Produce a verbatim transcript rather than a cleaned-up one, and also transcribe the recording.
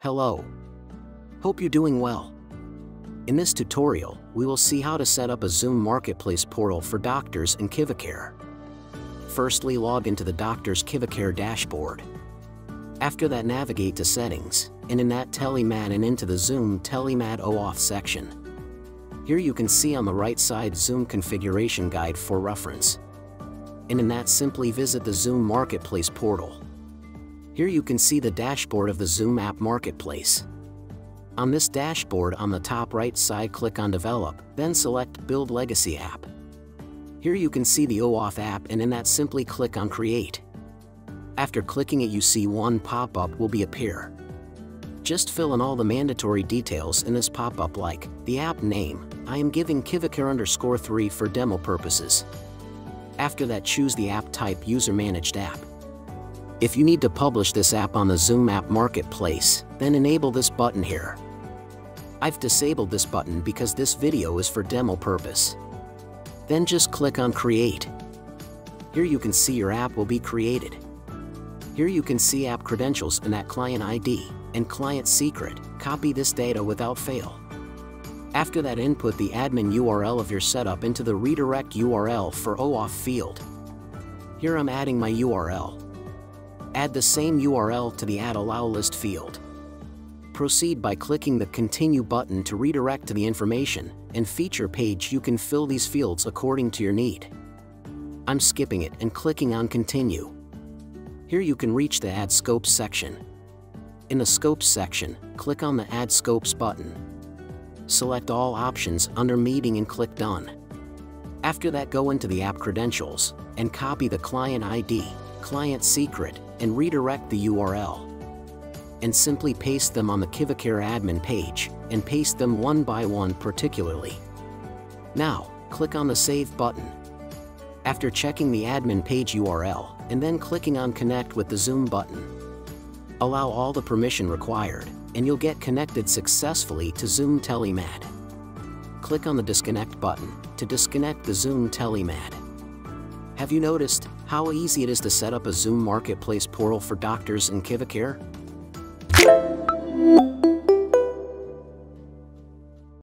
Hello. Hope you're doing well. In this tutorial, we will see how to set up a Zoom Marketplace portal for doctors in KiviCare. Firstly, log into the doctor's KiviCare dashboard. After that, navigate to Settings, and in that Telemed and into the Zoom Telemed OAuth section. Here you can see on the right side Zoom Configuration Guide for reference. And in that, simply visit the Zoom Marketplace portal. Here you can see the dashboard of the Zoom App Marketplace. On this dashboard, on the top right side, click on Develop, then select Build Legacy App. Here you can see the OAuth app, and in that simply click on Create. After clicking it, you see one pop-up will be appear. Just fill in all the mandatory details in this pop-up, like the app name. I am giving KiviCare underscore three for demo purposes. After that, choose the app type, User Managed App. If you need to publish this app on the Zoom App Marketplace, then enable this button here. I've disabled this button because this video is for demo purpose. Then just click on Create. Here you can see your app will be created. Here you can see app credentials and that client I D and client secret. Copy this data without fail. After that, input the admin U R L of your setup into the redirect U R L for OAuth field. Here I'm adding my U R L. Add the same U R L to the Add Allow List field. Proceed by clicking the Continue button to redirect to the Information and Feature page. You can fill these fields according to your need. I'm skipping it and clicking on Continue. Here you can reach the Add Scopes section. In the Scopes section, click on the Add Scopes button. Select all options under Meeting and click Done. After that, go into the app credentials and copy the client I D, client secret, and redirect the U R L. And simply paste them on the KiviCare admin page, and paste them one by one particularly. Now, click on the Save button. After checking the admin page U R L, and then clicking on Connect with the Zoom button. Allow all the permission required, and you'll get connected successfully to Zoom Telemed. Click on the Disconnect button to disconnect the Zoom Telemed. Have you noticed how easy it is to set up a Zoom Marketplace portal for doctors in KiviCare?